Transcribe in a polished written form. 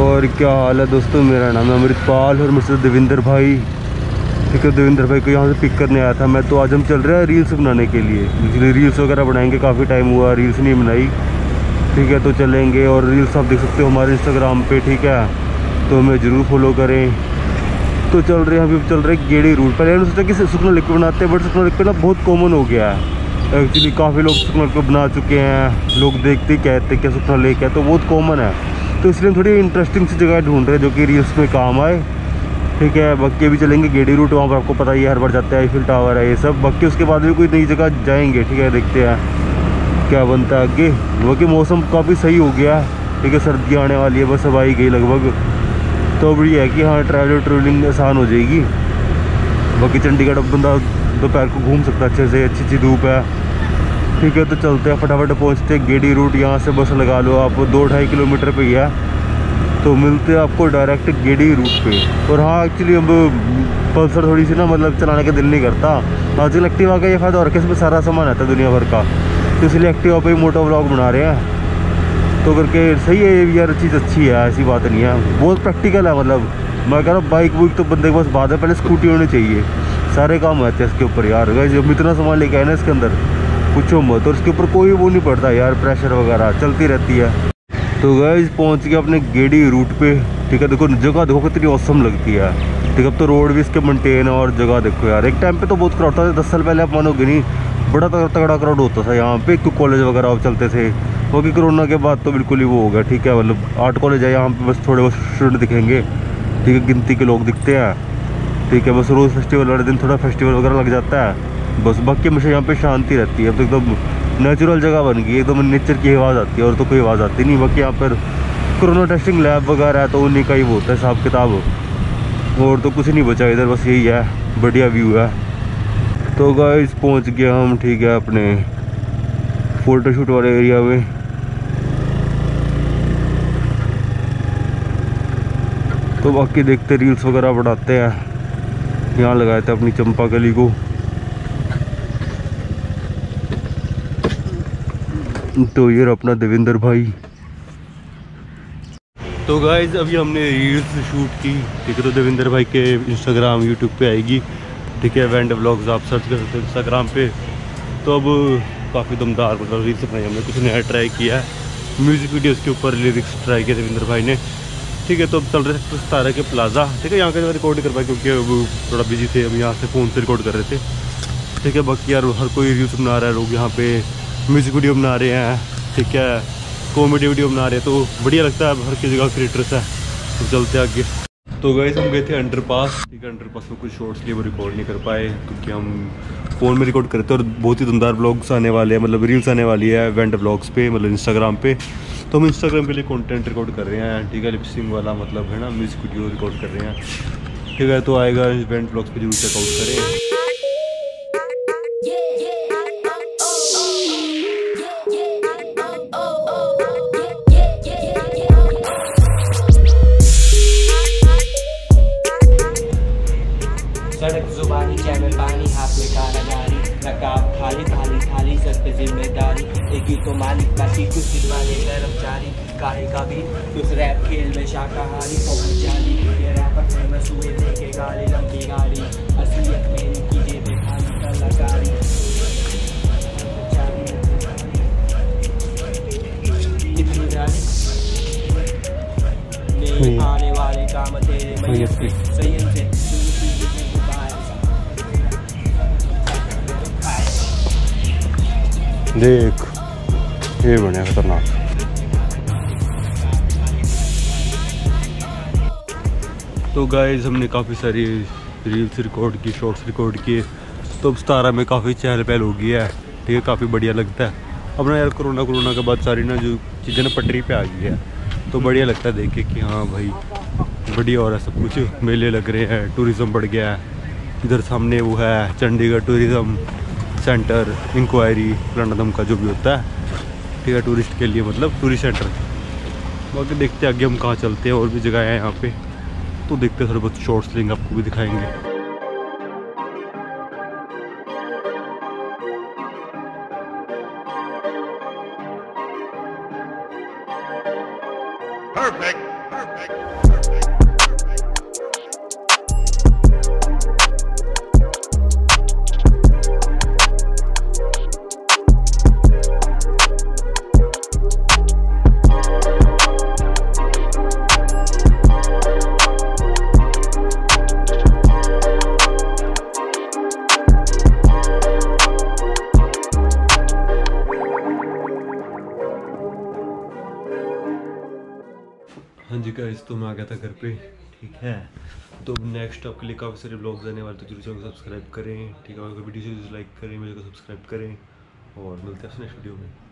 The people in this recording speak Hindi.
और क्या हाल है दोस्तों। मेरा नाम है अमृतपाल और मुझसे देविंदर भाई, ठीक है। देविंदर भाई को यहाँ से पिक करने आया था मैं। तो आज हम चल रहे हैं रील्स बनाने के लिए। इसलिए रील्स वगैरह बनाएंगे, काफ़ी टाइम हुआ रील्स नहीं बनाई, ठीक है। तो चलेंगे और रील्स आप देख सकते हो हमारे इंस्टाग्राम पे, ठीक है। तो हमें ज़रूर फॉलो करें। तो चल रहे हैं, अभी चल रहे हैं गेड़ी रूट। पहले हमने सोचा कि सुखना लिख बनाते हैं, बट सुखना लिख ना बहुत कॉमन हो गया है एक्चुअली। काफ़ी लोग सुखना लिख बना चुके हैं, लोग देखते कहते क्या सुखना लिख है, तो बहुत कॉमन है। तो इसलिए हम थोड़ी इंटरेस्टिंग सी जगह ढूंढ रहे हैं जो कि रील्स में काम आए, ठीक है। बाकी अभी चलेंगे गेड़ी रूट, वहाँ पर आपको पता ही है हर बार जाते हैं, आईफिल टावर है ये सब। बाकी उसके बाद भी कोई नई जगह जाएंगे, ठीक है। देखते हैं क्या बनता है आगे। बाकी मौसम काफ़ी सही हो गया, ठीक है। सर्दियाँ आने वाली है, बस अब आई गई लगभग। तो अब ये है कि हाँ, ट्रैवलिंग आसान हो जाएगी। बाकी चंडीगढ़ अब बंदा दोपहर को घूम सकता है अच्छे से, अच्छी अच्छी धूप है, ठीक है। तो चलते हैं, फटाफट पहुँचते हैं गेड़ी रूट। यहाँ से बस लगा लो आप, 2-2.5 किलोमीटर पे ही है। तो मिलते हैं आपको डायरेक्ट गेड़ी रूट पे। और हाँ, एक्चुअली अब पल्सर थोड़ी सी ना मतलब चलाने का दिल नहीं करता आजकल। एक्टिवा का ये फ़ायदा और किस में सारा सामान आता है दुनिया भर का, तो इसलिए एक्टिवा पे ही मोटो व्लॉग बना रहे हैं। तो करके सही है ये भी यार, चीज़ अच्छी है, ऐसी बात नहीं है, बहुत प्रैक्टिकल है। मतलब मैं कह रहा हूँ बाइक वूक तो बंदे के पास बात है, पहले स्कूटी होनी चाहिए, सारे काम रहते हैं इसके ऊपर यार। जब इतना सामान लेके आए ना इसके अंदर पूछो मत, और इसके ऊपर कोई वो नहीं पड़ता यार, प्रेशर वगैरह चलती रहती है। तो गाइस पहुंच गया अपने गेड़ी रूट पे, ठीक है। देखो जगह देखो कितनी औसम लगती है, ठीक है। अब तो रोड भी इसके मेंटेन है, और जगह देखो यार। एक टाइम पे तो बहुत क्राउड था, 10 साल पहले आप मानोगे नहीं, बड़ा तगड़ा क्राउड होता था यहाँ पे। तो कॉलेज वगैरह आप चलते थे, बाकी कोरोना के बाद तो बिल्कुल ही वो हो गया, ठीक है। मतलब 8 कॉलेज है यहाँ पर, बस थोड़े बहुत स्टूडेंट दिखेंगे, ठीक है, गिनती के लोग दिखते हैं, ठीक है। बस रोज़ फेस्टिवल वाले दिन थोड़ा फेस्टिवल वगैरह लग जाता है बस। बाकी हमेशा यहाँ पे शांति रहती है, अब तो एकदम नेचुरल जगह बन गई है, एकदम नेचर की आवाज़ आती है, और तो कोई आवाज़ आती नहीं। बाकी यहाँ पर कोरोना टेस्टिंग लैब वगैरह है, तो उन्हीं का ही वो होता है हिसाब किताब, और तो कुछ नहीं बचा इधर, बस यही है, बढ़िया व्यू है। तो गाइस पहुँच गया हम, ठीक है, अपने फ़ोटोशूट वाले एरिया में। तो बाकी देखते रील्स वगैरह बनाते हैं। यहाँ लगाए थे अपनी चंपा गली को। तो ये अपना देविंदर भाई। तो गाइज अभी हमने रील्स शूट की, ठीक है। तो देविंदर भाई के इंस्टाग्राम यूट्यूब पे आएगी, ठीक है। वेंडा व्लॉग्स आप सर्च कर सकते हो इंस्टाग्राम पे। तो अब काफ़ी दमदार मतलब रील्स बनाई हमने, कुछ नया ट्राई किया है, म्यूज़िक वीडियोज़ के ऊपर लिरिक्स ट्राई किया देविंदर भाई ने, ठीक है। तो अब चल रहे थे सतारे के प्लाजा, ठीक है। यहाँ का रिकॉर्ड नहीं कर पाए क्योंकि थोड़ा बिजी थे, अब यहाँ से फ़ोन से रिकॉर्ड कर रहे थे, ठीक है। बाकी यार हर कोई रील्स बना रहा है, लोग यहाँ पे म्यूज़िक वीडियो बना रहे हैं, ठीक है, कॉमेडी वीडियो बना रहे हैं, तो बढ़िया लगता है। हर की जगह क्रिएटर्स है। तो चलते हैं आगे। तो गाइस हम गए थे अंडरपास, ठीक है। अंडरपास में कुछ शॉर्ट्स लिए वो रिकॉर्ड नहीं कर पाए क्योंकि हम फ़ोन में रिकॉर्ड करते हैं, और बहुत ही दमदार ब्लॉग्स आने वाले हैं, मतलब रील्स आने वाली है वेंडा व्लॉग्स पे, मतलब इंस्टाग्राम पे। तो हम इंस्टाग्राम के लिए कॉन्टेंट रिकॉर्ड कर रहे हैं, ठीक है, लिपसिंग वाला, मतलब है ना, म्यूज़िक वीडियो रिकॉर्ड कर रहे हैं, ठीक है। तो आएगा वेंडा व्लॉग्स पर, जरूर चेकआउट करें। आने वाले काम तेरे में संयम से देख, ये बढ़िया खतरनाक। तो गाइस हमने काफ़ी सारी रील्स रिकॉर्ड की, शॉर्ट्स रिकॉर्ड किए। तो अब सतारा में काफ़ी चहल पहल हो गई है, ठीक है, काफ़ी बढ़िया लगता है। अब ना यार कोरोना के बाद सारी ना जो चीज़ें ना पटरी पे आ गई है, तो बढ़िया लगता है देख के कि हाँ भाई बढ़िया हो रहा है सब कुछ। मेले लग रहे हैं, टूरिज़्म बढ़ गया है। इधर सामने वो है Chandigarh tourism centre, inquiry London का जो भी होता है, ठीक है, टूरिस्ट के लिए, मतलब टूरिस्ट सेंटर। बाकी देखते हैं आगे हम कहाँ चलते हैं, और भी जगह है यहाँ पे, तो देखते हैं। थोड़े बहुत शॉर्ट्स लेंगे, आपको भी दिखाएंगे। Perfect. हाँ जी गाइस, तो मैं आ गया था घर पे, ठीक है। तो नेक्स्ट आपके लिए काफ़ी सारे ब्लॉग्स आने वाले, तो जरूर चैनल को सब्सक्राइब करें, ठीक है। और वीडियो से लाइक करें, मुझे को सब्सक्राइब करें और मिलते हैं नेक्स्ट वीडियो में।